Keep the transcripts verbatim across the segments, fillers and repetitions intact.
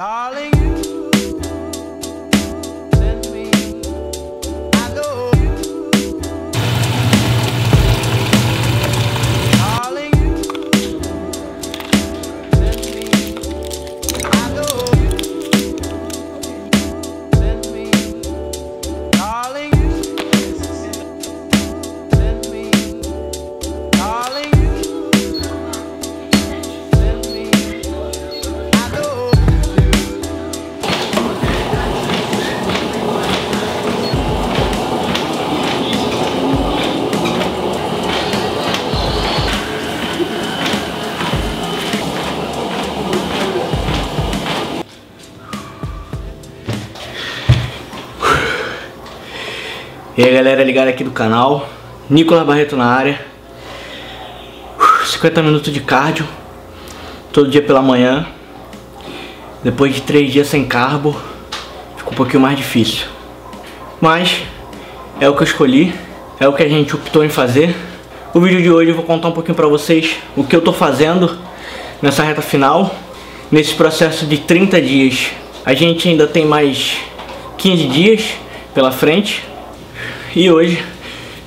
Darling, you send me, I go you. Darling, you send me, I go you. Send me, darling, you send me, darling, you send me. E aí galera, ligada aqui do canal, Nicolas Barreto na área. Cinquenta minutos de cardio todo dia pela manhã. Depois de três dias sem carbo, ficou um pouquinho mais difícil, mas é o que eu escolhi, é o que a gente optou em fazer. O vídeo de hoje eu vou contar um pouquinho pra vocês o que eu tô fazendo nessa reta final. Nesse processo de trinta dias, a gente ainda tem mais quinze dias pela frente. E hoje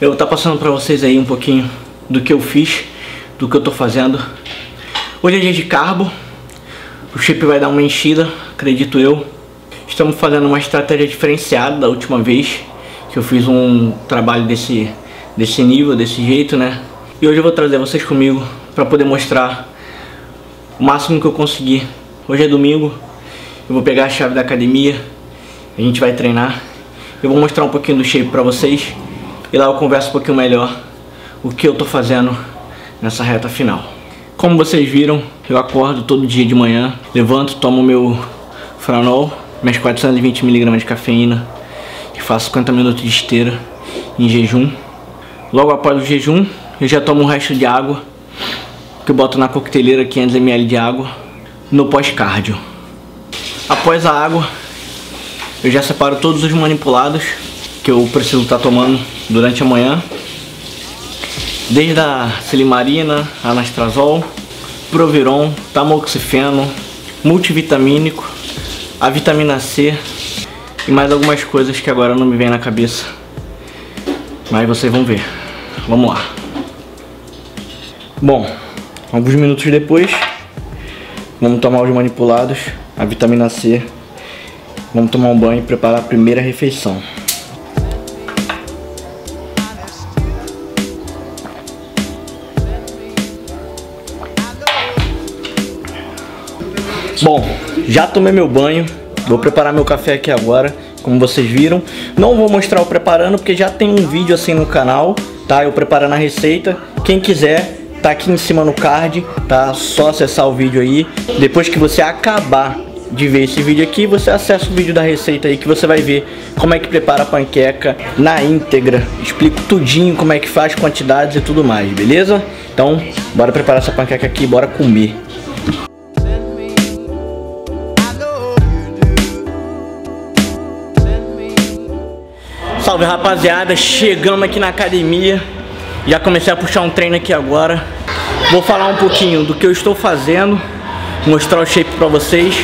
eu vou estar passando pra vocês aí um pouquinho do que eu fiz, do que eu tô fazendo. Hoje é dia de carbo, o shape vai dar uma enchida, acredito eu. Estamos fazendo uma estratégia diferenciada da última vez que eu fiz um trabalho desse, desse nível, desse jeito, né? E hoje eu vou trazer vocês comigo pra poder mostrar o máximo que eu conseguir. Hoje é domingo, eu vou pegar a chave da academia, a gente vai treinar. Eu vou mostrar um pouquinho do shape pra vocês e lá eu converso um pouquinho melhor o que eu tô fazendo nessa reta final. Como vocês viram, eu acordo todo dia de manhã, levanto, tomo meu franol, minhas quatrocentos e vinte miligramas de cafeína e faço cinquenta minutos de esteira em jejum. Logo após o jejum, eu já tomo o resto de água que eu boto na coqueteleira, quinhentos mililitros de água no pós-cardio. Após a água, eu já separo todos os manipulados que eu preciso estar tomando durante a manhã, desde a silimarina, anastrazol, proviron, tamoxifeno, multivitamínico, a vitamina C e mais algumas coisas que agora não me vem na cabeça, mas vocês vão ver. Vamos lá. Bom, alguns minutos depois, vamos tomar os manipulados, a vitamina C. Vamos tomar um banho e preparar a primeira refeição. Bom, já tomei meu banho, vou preparar meu café aqui agora, como vocês viram. Não vou mostrar o preparando, porque já tem um vídeo assim no canal, tá? Eu preparando a receita. Quem quiser, tá aqui em cima no card, tá? Só acessar o vídeo aí. Depois que você acabar de ver esse vídeo aqui, você acessa o vídeo da receita aí que você vai ver como é que prepara a panqueca na íntegra. Explico tudinho como é que faz, quantidades e tudo mais, beleza? Então, bora preparar essa panqueca aqui, bora comer. Salve rapaziada, chegamos aqui na academia. Já comecei a puxar um treino aqui agora. Vou falar um pouquinho do que eu estou fazendo, mostrar o shape pra vocês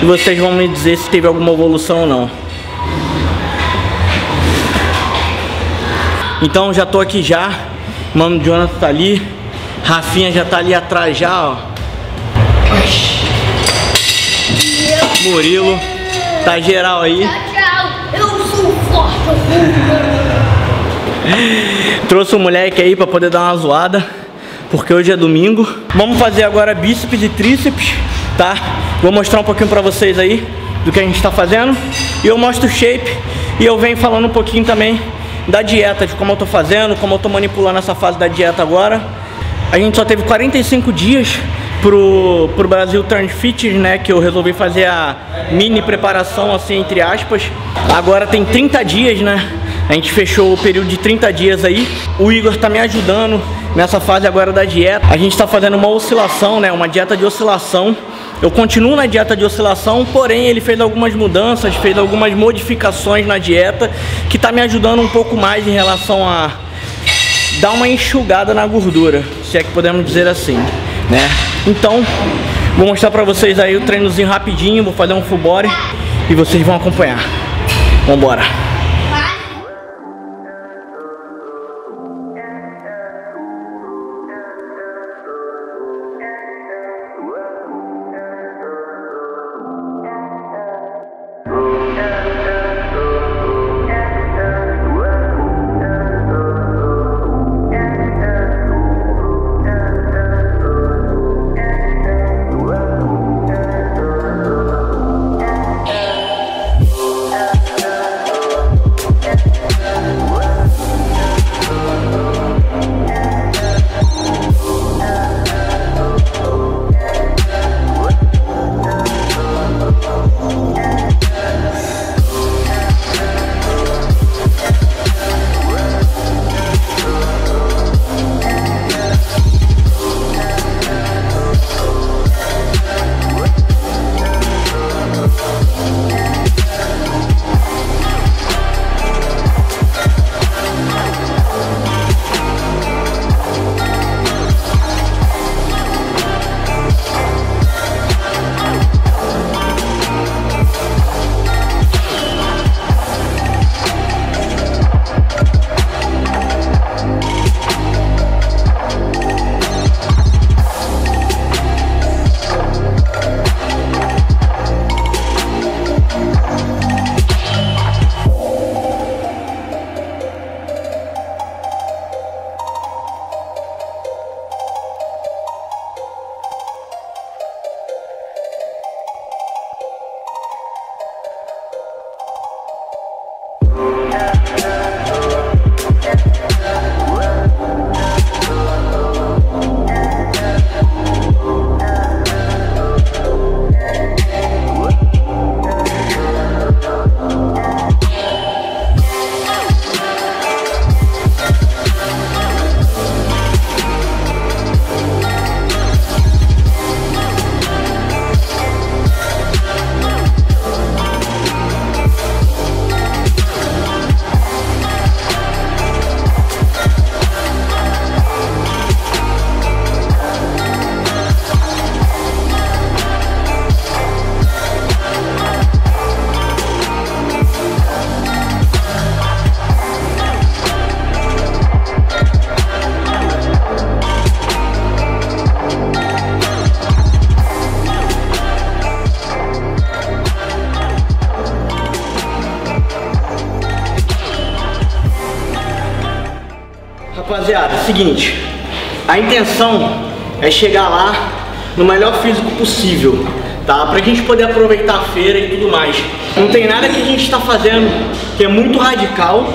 e vocês vão me dizer se teve alguma evolução ou não. Então já tô aqui já, mano, Jonathan tá ali, Rafinha já tá ali atrás já, ó. Murilo, tá geral aí. Eu sou forte. Trouxe o moleque aí pra poder dar uma zoada, porque hoje é domingo. Vamos fazer agora bíceps e tríceps, tá? Vou mostrar um pouquinho pra vocês aí do que a gente tá fazendo. E eu mostro o shape e eu venho falando um pouquinho também da dieta, de como eu tô fazendo, como eu tô manipulando essa fase da dieta agora. A gente só teve quarenta e cinco dias pro, pro Brasil Transfit, né? Que eu resolvi fazer a mini preparação, assim, entre aspas. Agora tem trinta dias, né? A gente fechou o período de trinta dias aí. O Igor tá me ajudando nessa fase agora da dieta. A gente tá fazendo uma oscilação, né? Uma dieta de oscilação. Eu continuo na dieta de oscilação, porém ele fez algumas mudanças, fez algumas modificações na dieta, que tá me ajudando um pouco mais em relação a dar uma enxugada na gordura, se é que podemos dizer assim, né? Então, Vou mostrar pra vocês aí o treinozinho rapidinho. Vou fazer um full body e vocês vão acompanhar. Vambora. Rapaziada, seguinte, a intenção é chegar lá no melhor físico possível, tá? Pra gente poder aproveitar a feira e tudo mais. Não tem nada que a gente tá fazendo que é muito radical.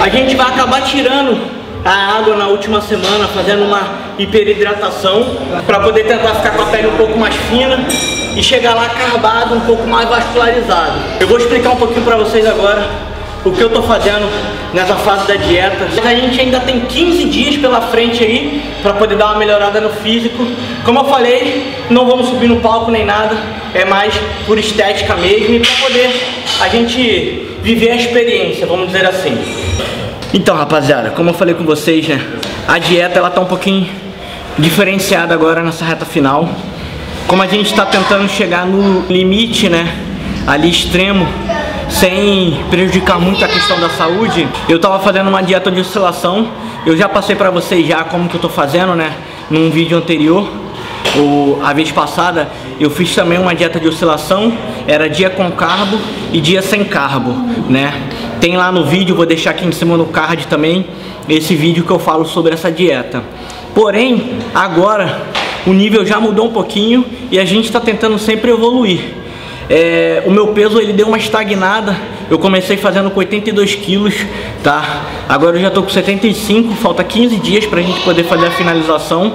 A gente vai acabar tirando a água na última semana, fazendo uma hiperidratação, pra poder tentar ficar com a pele um pouco mais fina e chegar lá carbado, um pouco mais vascularizado. Eu vou explicar um pouquinho pra vocês agora o que eu tô fazendo nessa fase da dieta. A gente ainda tem quinze dias pela frente aí pra poder dar uma melhorada no físico. Como eu falei, não vamos subir no palco nem nada, é mais por estética mesmo e pra poder a gente viver a experiência, vamos dizer assim. Então, rapaziada, como eu falei com vocês, né, a dieta ela tá um pouquinho diferenciada agora nessa reta final. Como a gente tá tentando chegar no limite, né, ali extremo, sem prejudicar muito a questão da saúde, eu tava fazendo uma dieta de oscilação. Eu já passei pra vocês já como que eu tô fazendo, né, num vídeo anterior. Ou, a vez passada eu fiz também uma dieta de oscilação. Era dia com carbo e dia sem carbo, né. Tem lá no vídeo, vou deixar aqui em cima no card também, esse vídeo que eu falo sobre essa dieta. Porém, agora o nível já mudou um pouquinho e a gente tá tentando sempre evoluir. É, o meu peso ele deu uma estagnada. Eu comecei fazendo com oitenta e dois quilos, tá? Agora eu já tô com setenta e cinco, falta quinze dias pra gente poder fazer a finalização.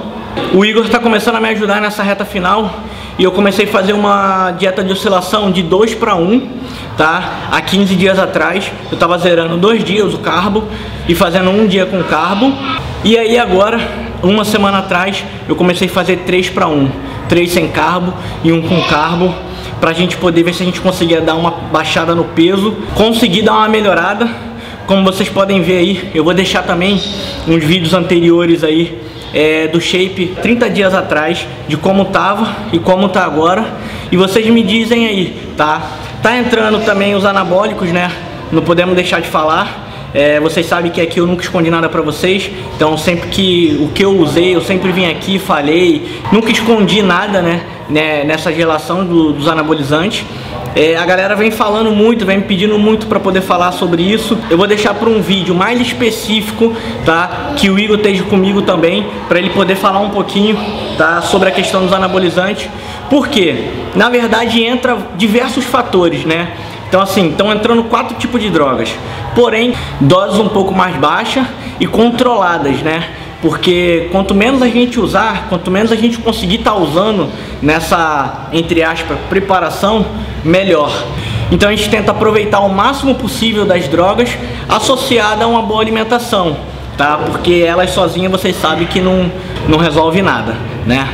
O Igor tá começando a me ajudar nessa reta final e eu comecei a fazer uma dieta de oscilação de dois para um, tá? Há quinze dias atrás eu tava zerando dois dias o carbo e fazendo um dia com carbo. E aí agora, uma semana atrás, eu comecei a fazer três para um, três sem carbo e um com carbo, pra gente poder ver se a gente conseguia dar uma baixada no peso, conseguir dar uma melhorada. Como vocês podem ver aí, eu vou deixar também uns vídeos anteriores aí é, do shape trinta dias atrás, de como tava e como tá agora, e vocês me dizem aí, tá? Tá entrando também os anabólicos, né? Não podemos deixar de falar. É, vocês sabem que aqui eu nunca escondi nada pra vocês, então sempre que o que eu usei, eu sempre vim aqui, falei, nunca escondi nada, né, né nessa relação do, dos anabolizantes. É, a galera vem falando muito, vem me pedindo muito pra poder falar sobre isso. Eu vou deixar pra um vídeo mais específico, tá, que o Igor esteja comigo também, pra ele poder falar um pouquinho, tá, sobre a questão dos anabolizantes. Porque, na verdade, entra diversos fatores, né. Então assim, estão entrando quatro tipos de drogas, porém doses um pouco mais baixas e controladas, né? Porque quanto menos a gente usar, quanto menos a gente conseguir estar usando nessa, entre aspas, preparação, melhor. Então a gente tenta aproveitar o máximo possível das drogas associada a uma boa alimentação, tá? Porque elas sozinhas vocês sabem que não, não resolve nada, né?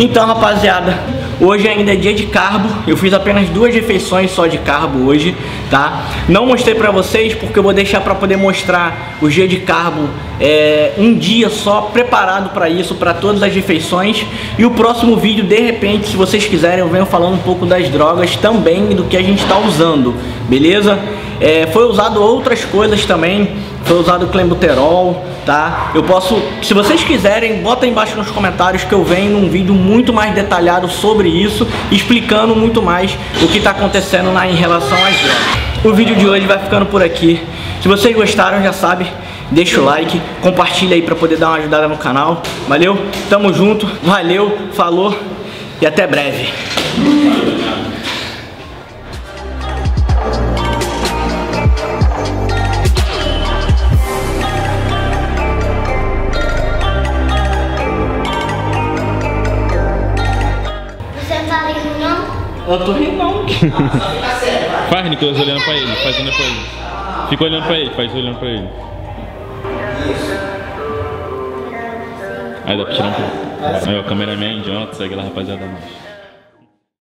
Então, rapaziada, hoje ainda é dia de carbo, eu fiz apenas duas refeições só de carbo hoje, tá? Não mostrei pra vocês porque eu vou deixar pra poder mostrar o dia de carbo, é, um dia só preparado pra isso, pra todas as refeições. E o próximo vídeo, de repente, se vocês quiserem, eu venho falando um pouco das drogas também e do que a gente tá usando, beleza? É, foi usado outras coisas também, foi usado clenbuterol, tá? Eu posso, se vocês quiserem, bota aí embaixo nos comentários que eu venho num vídeo muito mais detalhado sobre isso, explicando muito mais o que está acontecendo na, em relação às drogas. O vídeo de hoje vai ficando por aqui. Se vocês gostaram, já sabe, deixa o like, compartilha aí para poder dar uma ajudada no canal. Valeu, tamo junto, valeu, falou e até breve. Eu tô rindo não. Faz, Nicolas, olhando pra ele, faz olhando pra ele. Fica olhando pra ele, faz olhando pra ele. Aí dá pra tirar um pouco. Aí o cameraman, idiota, segue lá, rapaziada.